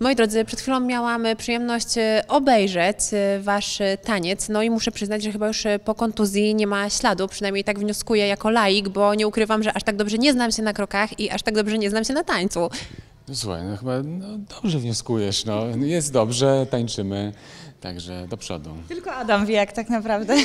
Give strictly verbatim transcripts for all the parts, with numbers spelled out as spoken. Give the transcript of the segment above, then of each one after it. Moi drodzy, przed chwilą miałam przyjemność obejrzeć wasz taniec, no i muszę przyznać, że chyba już po kontuzji nie ma śladu, przynajmniej tak wnioskuję jako laik, bo nie ukrywam, że aż tak dobrze nie znam się na krokach i aż tak dobrze nie znam się na tańcu. No słuchaj, no chyba no, dobrze wnioskujesz, no jest dobrze, tańczymy, także do przodu. Tylko Adam wie, jak tak naprawdę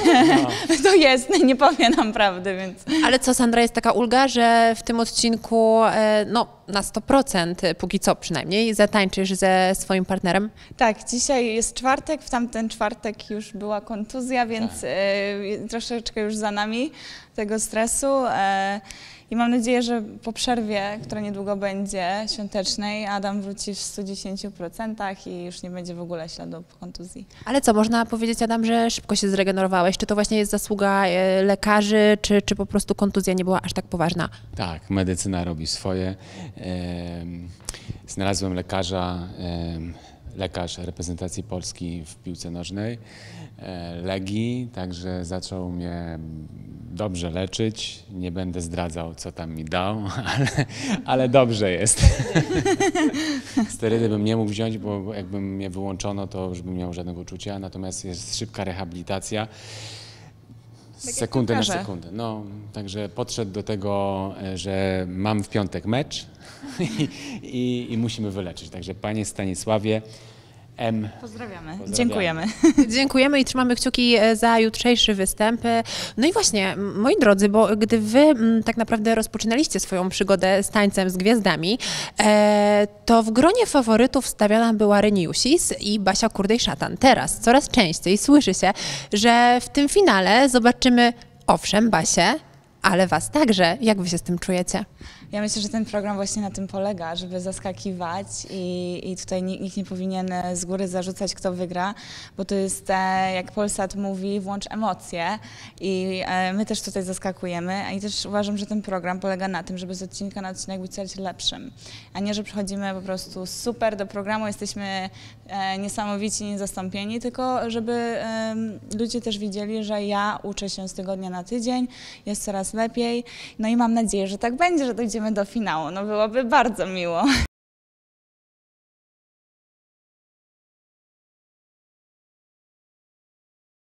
no. To jest, nie powie nam prawdy, więc... Ale co, Sandra, jest taka ulga, że w tym odcinku, no na sto procent, póki co przynajmniej, zatańczysz ze swoim partnerem? Tak, dzisiaj jest czwartek, w tamten czwartek już była kontuzja, więc tak. e, troszeczkę już za nami tego stresu. E, I mam nadzieję, że po przerwie, która niedługo będzie, świątecznej, Adam wróci w stu dziesięciu procentach i już nie będzie w ogóle śladu po kontuzji. Ale co, można powiedzieć, Adam, że szybko się zregenerowałeś? Czy to właśnie jest zasługa lekarzy, czy, czy po prostu kontuzja nie była aż tak poważna? Tak, medycyna robi swoje. Znalazłem lekarza, lekarz reprezentacji Polski w piłce nożnej, Legii, także zaczął mnie dobrze leczyć, nie będę zdradzał, co tam mi dał, ale, ale dobrze jest. Sterydy bym nie mógł wziąć, bo jakby mnie wyłączono, to już bym nie miał żadnego uczucia, natomiast jest szybka rehabilitacja, z sekundy na sekundę. No, także podszedł do tego, że mam w piątek mecz i, i, i musimy wyleczyć. Także panie Stanisławie, M. Pozdrawiamy. Pozdrawiamy. Dziękujemy. Dziękujemy i trzymamy kciuki za jutrzejszy występ. No i właśnie, moi drodzy, bo gdy wy tak naprawdę rozpoczynaliście swoją przygodę z tańcem z gwiazdami, to w gronie faworytów stawiana była Reniusis i Basia Kurdej-Szatan. Teraz coraz częściej słyszy się, że w tym finale zobaczymy, owszem, Basię, ale was także. Jak wy się z tym czujecie? Ja myślę, że ten program właśnie na tym polega, żeby zaskakiwać i, i tutaj nikt nie powinien z góry zarzucać, kto wygra, bo to jest, jak Polsat mówi, włącz emocje i my też tutaj zaskakujemy, a i też uważam, że ten program polega na tym, żeby z odcinka na odcinek być coraz lepszym, a nie, że przychodzimy po prostu super do programu, jesteśmy niesamowici, niezastąpieni, tylko żeby ludzie też widzieli, że ja uczę się z tygodnia na tydzień, jest coraz lepiej, no i mam nadzieję, że tak będzie, że dojdziemy do finału. No byłoby bardzo miło.